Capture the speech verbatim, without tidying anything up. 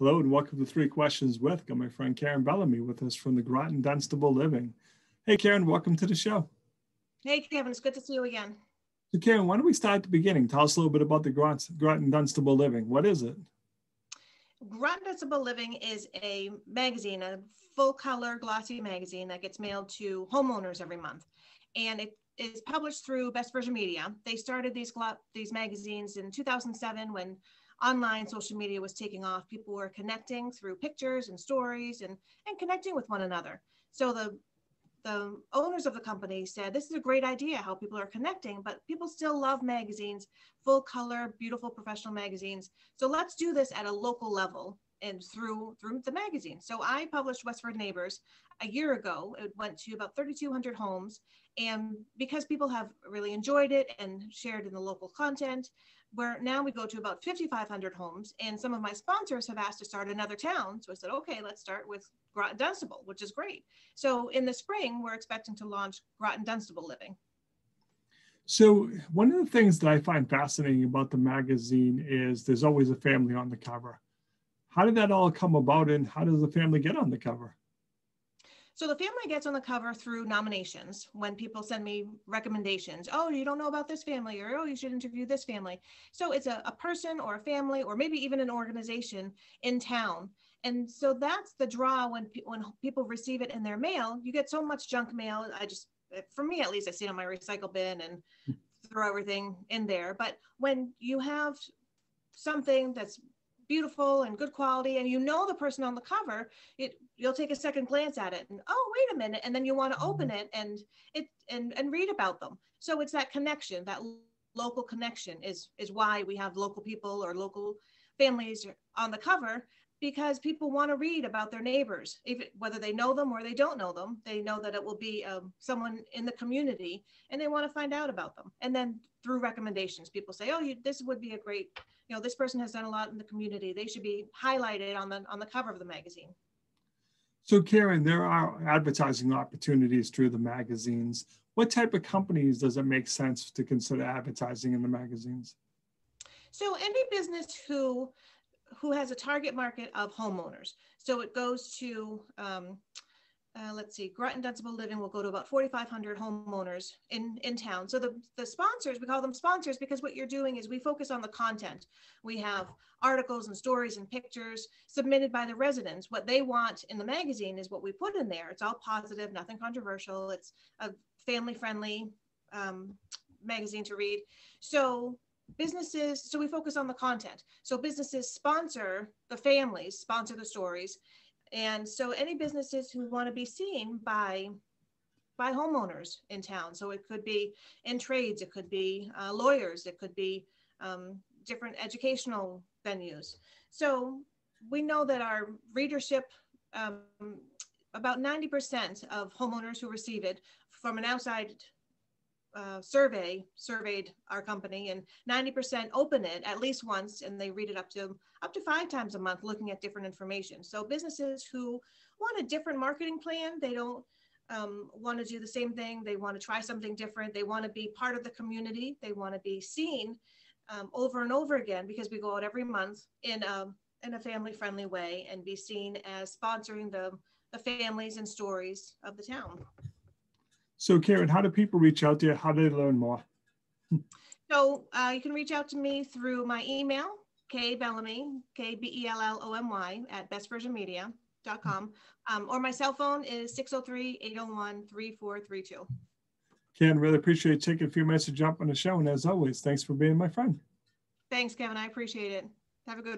Hello and welcome to Three Questions With. Got my friend Karen Bellomy with us from the Groton-Dunstable Living. Hey Karen, welcome to the show. Hey Kevin, it's good to see you again. So Karen, why don't we start at the beginning? Tell us a little bit about the Groton-Dunstable Living. What is it? Groton-Dunstable Living is a magazine, a full-color glossy magazine that gets mailed to homeowners every month. And it is published through Best Version Media. They started these, these magazines in two thousand seven when online social media was taking off. People were connecting through pictures and stories and, and connecting with one another. So the The owners of the company said, this is a great idea how people are connecting, but people still love magazines, full color, beautiful professional magazines. So let's do this at a local level and through, through the magazine. So I published Westford Neighbors a year ago. It went to about thirty-two hundred homes. And because people have really enjoyed it and shared in the local content, where now we go to about fifty-five hundred homes. And some of my sponsors have asked to start another town. So I said, okay, let's start with Groton-Dunstable, which is great. So in the spring, we're expecting to launch Groton-Dunstable Living. So one of the things that I find fascinating about the magazine is there's always a family on the cover. How did that all come about and how does the family get on the cover? So the family gets on the cover through nominations. When people send me recommendations, oh, you don't know about this family, or oh, you should interview this family. So it's a, a person or a family, or maybe even an organization in town. And so that's the draw when, pe when people receive it in their mail. You get so much junk mail. I just, for me at least, I see it on my recycle bin and throw everything in there. But when you have something that's beautiful and good quality, and you know the person on the cover, it, you'll take a second glance at it and, oh, wait a minute, and then you want to open it and it and and read about them. So it's that connection, that local connection is is why we have local people or local families on the cover, because people want to read about their neighbors, if, whether they know them or they don't know them. They know that it will be um, someone in the community, and they want to find out about them. And then through recommendations, people say, oh, you, this would be a great, you know, this person has done a lot in the community. They should be highlighted on the, on the cover of the magazine. So Karen, there are advertising opportunities through the magazines. What type of companies does it make sense to consider advertising in the magazines? So any business who who has a target market of homeowners. So it goes to, um, uh, let's see, Groton-Dunstable Living will go to about forty-five hundred homeowners in, in town. So the, the sponsors, we call them sponsors because what you're doing is we focus on the content. We have articles and stories and pictures submitted by the residents. What they want in the magazine is what we put in there. It's all positive, nothing controversial. It's a family-friendly um, magazine to read. So businesses, so we focus on the content. So businesses sponsor the families, sponsor the stories. And so any businesses who want to be seen by, by homeowners in town. So it could be in trades, it could be uh, lawyers, it could be um, different educational venues. So we know that our readership, um, about ninety percent of homeowners who receive it from an outside Uh, survey surveyed our company, and ninety percent open it at least once, and they read it up to up to five times a month, looking at different information. So businesses who want a different marketing plan, they don't um, want to do the same thing. They want to try something different. They want to be part of the community. They want to be seen um, over and over again, because we go out every month in a in a family-friendly way and be seen as sponsoring the the families and stories of the town. So Karen, how do people reach out to you? How do they learn more? So uh, you can reach out to me through my email, kbellomy, K B E L L O M Y, at best version media dot com. Um, or my cell phone is six oh three, eight oh one, three four three two. Karen, really appreciate you taking a few minutes to jump on the show. And as always, thanks for being my friend. Thanks, Kevin. I appreciate it. Have a good one.